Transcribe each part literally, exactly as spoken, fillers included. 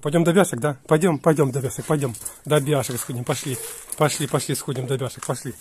Пойдем до бяшек, да? Пойдем, пойдем до бяшек, пойдем. До бяшек сходим, пошли. Пошли, пошли, сходим до бяшек, пошли.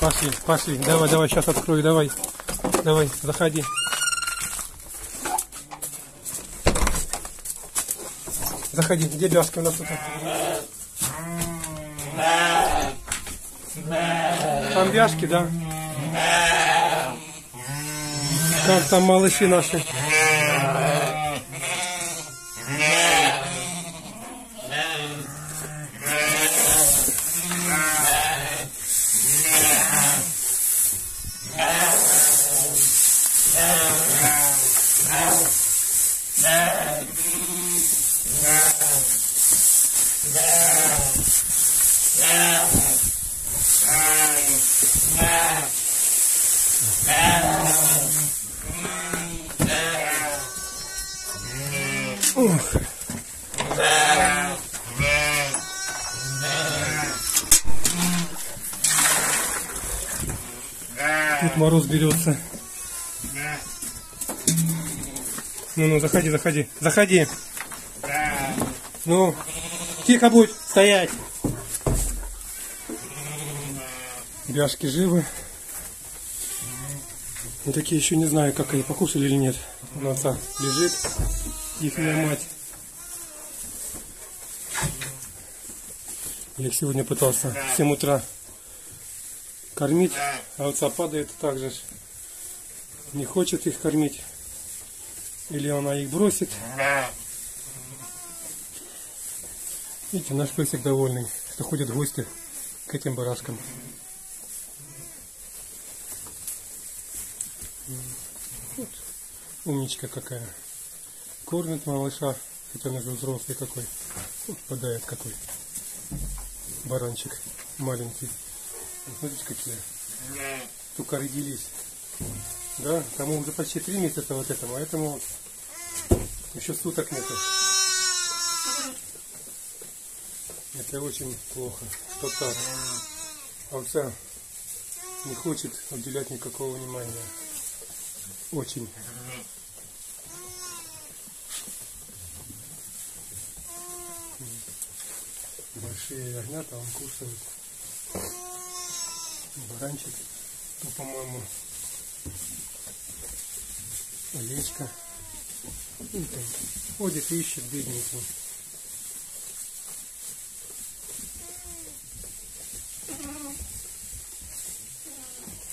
Пошли, пошли. Давай, давай, сейчас открою, давай. Давай, заходи. Заходи, где бяшки у нас тут? Там бяшки, да? Как там малыши наши? Тут мороз берется. Ну, ну, заходи, заходи, заходи. Ну, тихо будь, стоять. Бяшки живы. И такие еще не знаю, как они покушали или нет. Но отца лежит, их мать. Я их сегодня пытался в семь утра кормить, а отца падает также. Не хочет их кормить. Или она их бросит. Видите, наш песик довольный, что ходят гости к этим барашкам. Вот, умничка какая. Кормит малыша, хотя он уже взрослый какой. Вот падает какой. Баранчик маленький. Смотрите, какие. Только родились. Да, тому уже почти три месяца вот этому, а этому вот еще суток нету. Это очень плохо, что так. Овца не хочет уделять никакого внимания. Очень. Большие ягнята он кушает. Баранчик, то, по-моему, овечка. И там ходит и ищет бедненькую.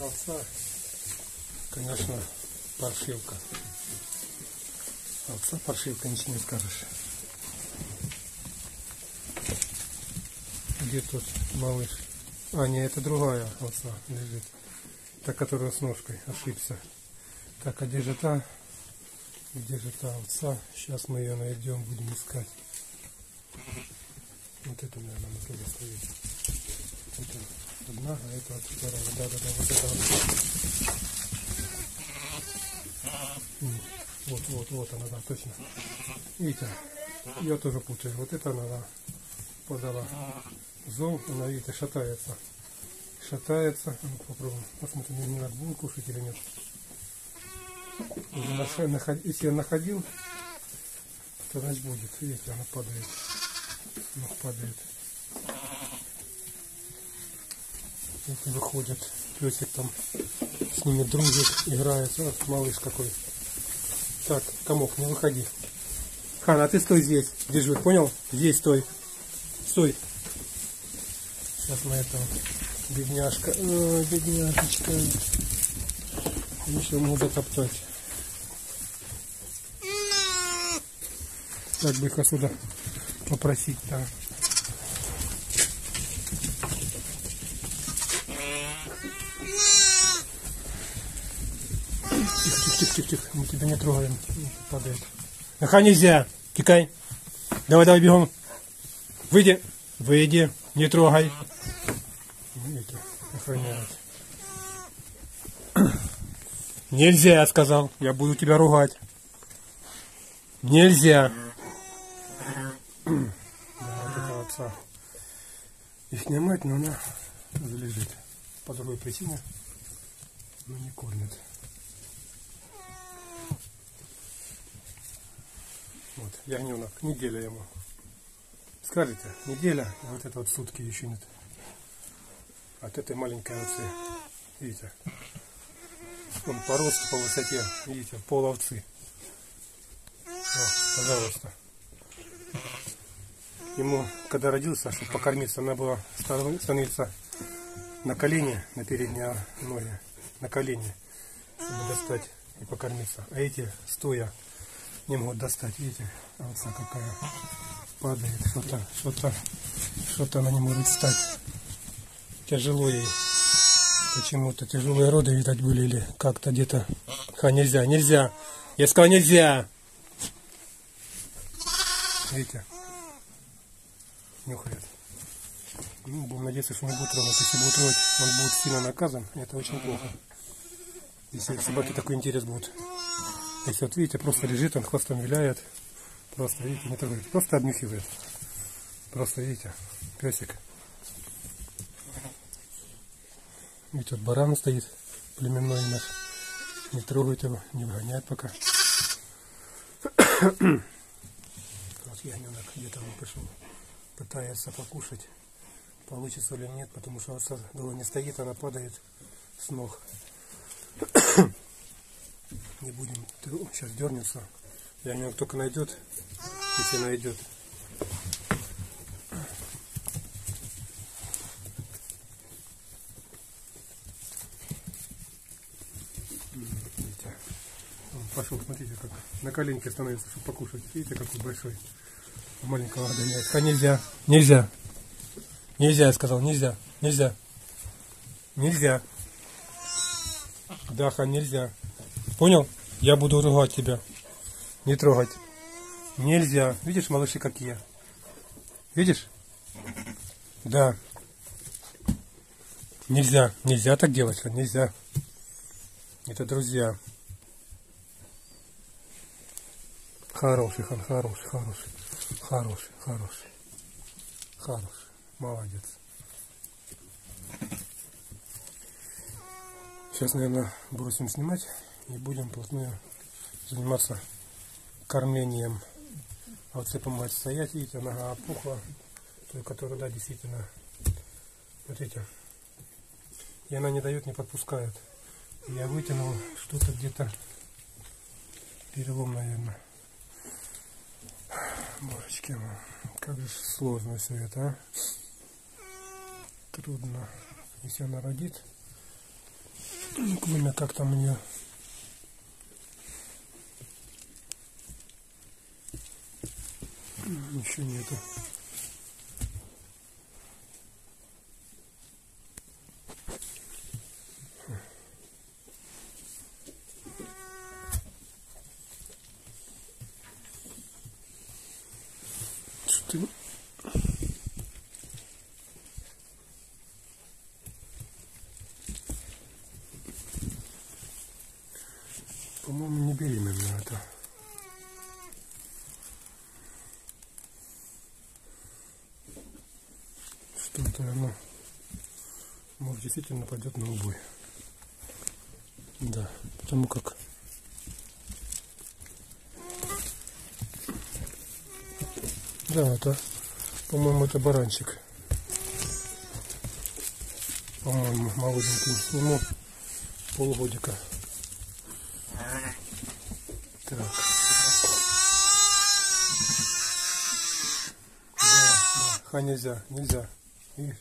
Овца, конечно, паршивка. Овца паршивка, ничего не скажешь. Где тут малыш? А, не, это другая овца лежит. Та, которая с ножкой, ошибся. Так, а где же та? Где же та овца? Сейчас мы ее найдем, будем искать. Вот это, наверное, надо оставить. Это одна, а это от второго. Да-да-да, вот это вот. Вот-вот, вот она, да, точно. Видите, я тоже путаю. Вот это она, да, подала. Зол, она, видите, шатается. Шатается. Ну, попробуем. Посмотрим, не надо будет кушать или нет. Если я находил, то значит будет. Видите, она падает. Она падает. Вот выходит. Песик там с ними дружит, играется. Вот, малыш какой. Так, комок, не выходи. Хан, а ты стой здесь. Держи, понял? Здесь стой. Стой. Сейчас мы этого бедняжка, ой, бедняжечка, еще можно топтать. Как бы их отсюда попросить-то. Тихо-тихо-тихо-тихо, мы тебя не трогаем, падает. Наха, нельзя, тикай. Давай-давай, бегом. Выйди, выйди. Не трогай. Видите, охраняет. Нельзя, я сказал. Я буду тебя ругать. Нельзя. Да, вот это отца. Их не мать, но она залежит. По другой причине. Но не кормит. Вот, ягненок. Неделя ему. Скажите, неделя, вот это вот сутки еще нет. От этой маленькой овцы. Видите? Он по росту, по высоте. Видите, пол овцы. О, пожалуйста. Ему, когда родился, чтобы покормиться, она была становиться на колени, на передние ноги, на колени, чтобы достать и покормиться. А эти стоя не могут достать. Видите, овца какая падает, что-то, что-то, что-то она не может встать. Тяжело ей. Почему-то тяжелые роды, видать, были или как-то где-то. Ха, нельзя, нельзя. Я сказал, нельзя. Видите? Нюхает. Ну, будем надеяться, что не будет трогать. Если будет трогать, он будет сильно наказан. Это очень плохо. Если собаки такой интерес будет. Если вот видите, просто лежит, он хвостом виляет. Просто, видите, не трогает. Просто обнюхивает. Просто, видите, песик. Видите, вот баран стоит, племенной наш. Не трогает его, не выгоняет пока. Вот ягненок где-то он пришел. Пытается покушать. Получится ли нет, потому что овца долго не стоит, она падает с ног. Не будем. Сейчас дернется. Ягненок только найдет, если найдет. Пошел, смотрите, как на коленке становится, чтобы покушать. Видите, какой большой. Маленького гоняет. А нельзя. Нельзя. Нельзя, я сказал. Нельзя. Нельзя. Нельзя. Даха, нельзя. Понял? Я буду ругать тебя. Не трогать. Нельзя. Видишь, малыши какие? Видишь? Да. Нельзя. Нельзя так делать. Нельзя. Это друзья. Хороший, хороший, хороший, хороший, хороший, хороший, молодец. Сейчас, наверное, бросим снимать и будем плотную заниматься кормлением. А вот все помогает стоять, видите, нога опухла, той, которая, да, действительно, вот эти, и она не дает, не подпускает. Я вытянул что-то где-то, перелом, наверное. Божечки, как же сложно все это, а? Трудно. Если она родит, время как там мне. Еще нету. По-моему, не беременна это. Что-то оно, может, действительно пойдет на убой. Да, потому как да, это, по-моему, это баранчик. По-моему, молоденький. Ему полгодика. Так. Да, да. Ха, нельзя, нельзя. Видишь?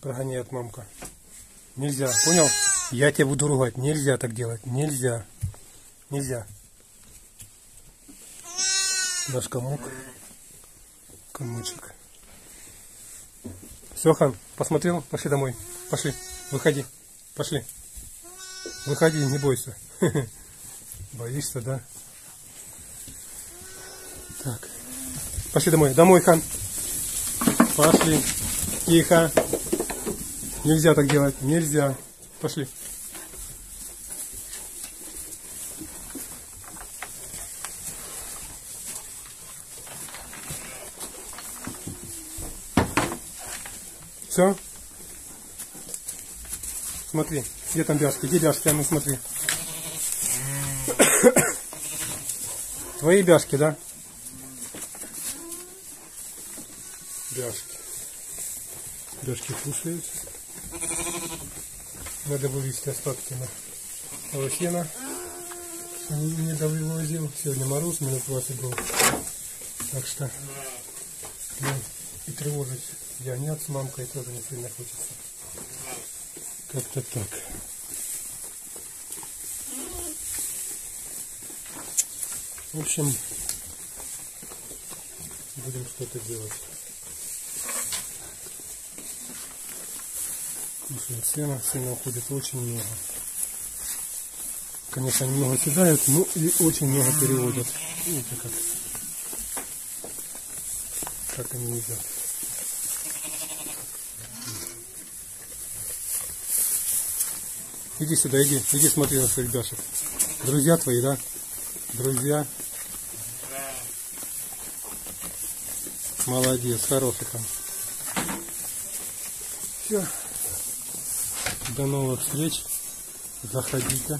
Прогоняет мамка. Нельзя, понял? Я тебя буду ругать. Нельзя так делать. Нельзя. Нельзя. Наш комок. Комочек. Все, Хан, посмотрел? Пошли домой. Пошли. Выходи. Пошли. Выходи, не бойся. Боишься, да? Так. Пошли домой. Домой, Хан. Пошли. Тихо. Нельзя так делать. Нельзя. Пошли. Все? Смотри, где там бяшки? Где бяшки? А ну смотри. Твои бяшки, да? бляшки. Бляшки кушаются. Надо вывести остатки на овощина. Не, не довывозил. Сегодня мороз, минус двадцать был. Так что ну, и тревожить ягнят с мамкой тоже не сильно хочется. Как-то так. В общем, будем что-то делать. Кушаем сено. Сено уходит очень много. Конечно, немного съедают, но и очень много переводят. Видите, как, как они едят. Иди сюда, иди, иди смотри на своих бяшек. Друзья твои, да? Друзья. Молодец, хороший там. Все. До новых встреч. Заходите.